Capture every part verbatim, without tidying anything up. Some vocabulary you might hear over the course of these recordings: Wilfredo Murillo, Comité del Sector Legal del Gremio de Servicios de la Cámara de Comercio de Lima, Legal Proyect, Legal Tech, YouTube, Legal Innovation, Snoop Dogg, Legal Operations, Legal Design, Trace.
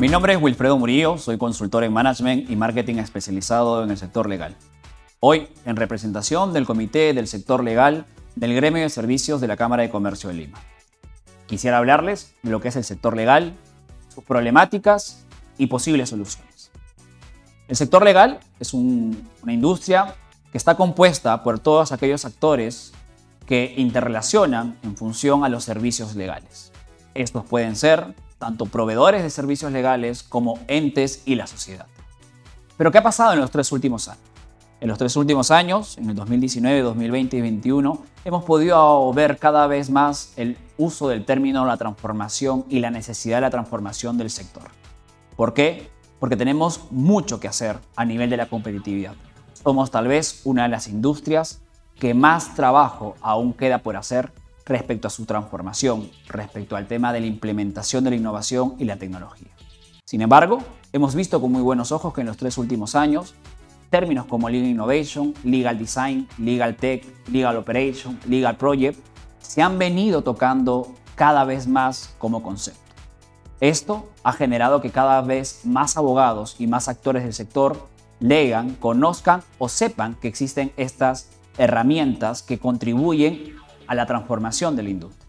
Mi nombre es Wilfredo Murillo, soy consultor en Management y Marketing especializado en el sector legal. Hoy, en representación del Comité del Sector Legal del Gremio de Servicios de la Cámara de Comercio de Lima. Quisiera hablarles de lo que es el sector legal, sus problemáticas y posibles soluciones. El sector legal es un, una industria que está compuesta por todos aquellos actores que interrelacionan en función a los servicios legales. Estos pueden ser tanto proveedores de servicios legales como entes y la sociedad. Pero ¿qué ha pasado en los tres últimos años? En los tres últimos años, en el dos mil diecinueve, dos mil veinte y dos mil veintiuno, hemos podido ver cada vez más el uso del término la transformación y la necesidad de la transformación del sector. ¿Por qué? Porque tenemos mucho que hacer a nivel de la competitividad. Somos tal vez una de las industrias que más trabajo aún queda por hacer respecto a su transformación, respecto al tema de la implementación de la innovación y la tecnología. Sin embargo, hemos visto con muy buenos ojos que en los tres últimos años, términos como Legal Innovation, Legal Design, Legal Tech, Legal Operations, Legal Proyect, se han venido tocando cada vez más como concepto. Esto ha generado que cada vez más abogados y más actores del sector legan, conozcan o sepan que existen estas herramientas que contribuyen a la transformación de la industria.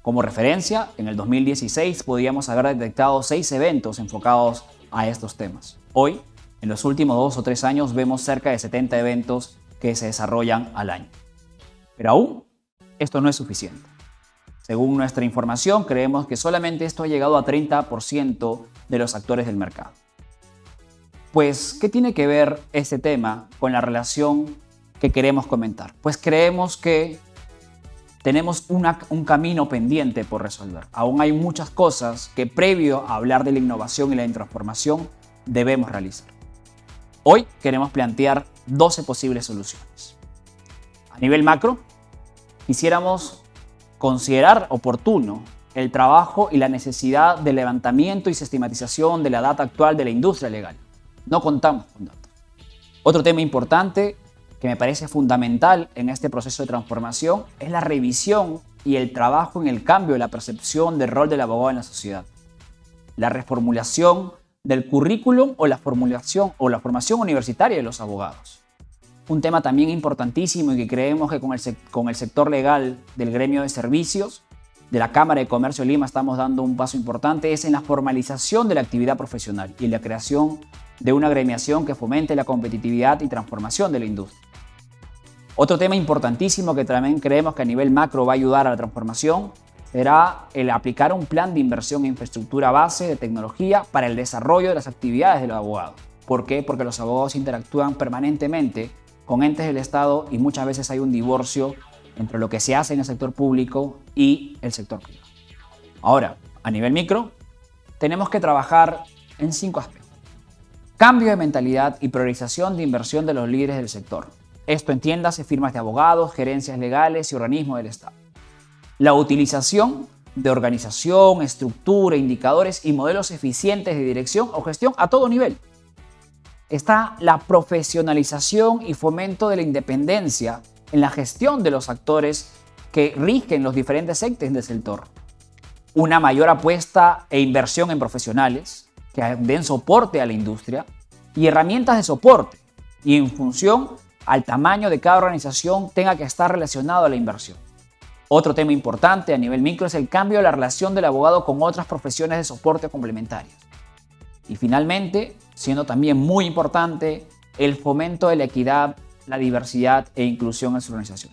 Como referencia, en el dos mil dieciséis podíamos haber detectado seis eventos enfocados a estos temas. Hoy, en los últimos dos o tres años vemos cerca de setenta eventos que se desarrollan al año. Pero aún, esto no es suficiente. Según nuestra información, creemos que solamente esto ha llegado a treinta por ciento de los actores del mercado. Pues, ¿qué tiene que ver este tema con la relación que queremos comentar? Pues creemos que tenemos una, un camino pendiente por resolver. Aún hay muchas cosas que previo a hablar de la innovación y la transformación debemos realizar. Hoy queremos plantear doce posibles soluciones. A nivel macro, quisiéramos considerar oportuno el trabajo y la necesidad de levantamiento y sistematización de la data actual de la industria legal. No contamos con data. Otro tema importante que me parece fundamental en este proceso de transformación es la revisión y el trabajo en el cambio de la percepción del rol del abogado en la sociedad. La reformulación del currículum o la formulación o la formación universitaria de los abogados. Un tema también importantísimo y que creemos que con el, con el sector legal del gremio de servicios de la Cámara de Comercio de Lima estamos dando un paso importante es en la formalización de la actividad profesional y la creación de una agremiación que fomente la competitividad y transformación de la industria. Otro tema importantísimo que también creemos que a nivel macro va a ayudar a la transformación será el aplicar un plan de inversión en infraestructura base de tecnología para el desarrollo de las actividades del abogado. ¿Por qué? Porque los abogados interactúan permanentemente con entes del Estado y muchas veces hay un divorcio entre lo que se hace en el sector público y el sector privado. Ahora, a nivel micro, tenemos que trabajar en cinco aspectos. Cambio de mentalidad y priorización de inversión de los líderes del sector. Esto entiéndase firmas de abogados, gerencias legales y organismos del Estado. La utilización de organización, estructura, indicadores y modelos eficientes de dirección o gestión a todo nivel. Está la profesionalización y fomento de la independencia en la gestión de los actores que rigen los diferentes sectores del sector. Una mayor apuesta e inversión en profesionales que den soporte a la industria y herramientas de soporte y en función al tamaño de cada organización tenga que estar relacionado a la inversión. Otro tema importante a nivel micro es el cambio de la relación del abogado con otras profesiones de soporte complementarias. Y finalmente, siendo también muy importante, el fomento de la equidad, la diversidad e inclusión en su organización.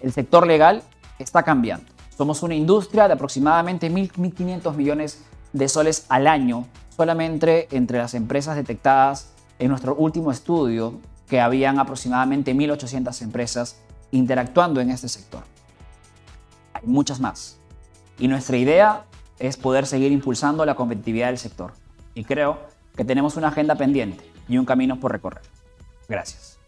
El sector legal está cambiando. Somos una industria de aproximadamente mil quinientos millones de soles al año, solamente entre las empresas detectadas en nuestro último estudio, que habían aproximadamente mil ochocientas empresas interactuando en este sector. Hay muchas más. Y nuestra idea es poder seguir impulsando la competitividad del sector. Y creo que tenemos una agenda pendiente y un camino por recorrer. Gracias.